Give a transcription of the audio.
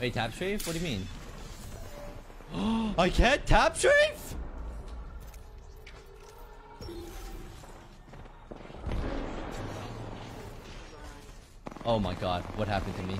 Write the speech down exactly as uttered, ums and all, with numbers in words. Wait, tap strafe? What do you mean? Oh, I can't tap strafe? Oh my god, what happened to me?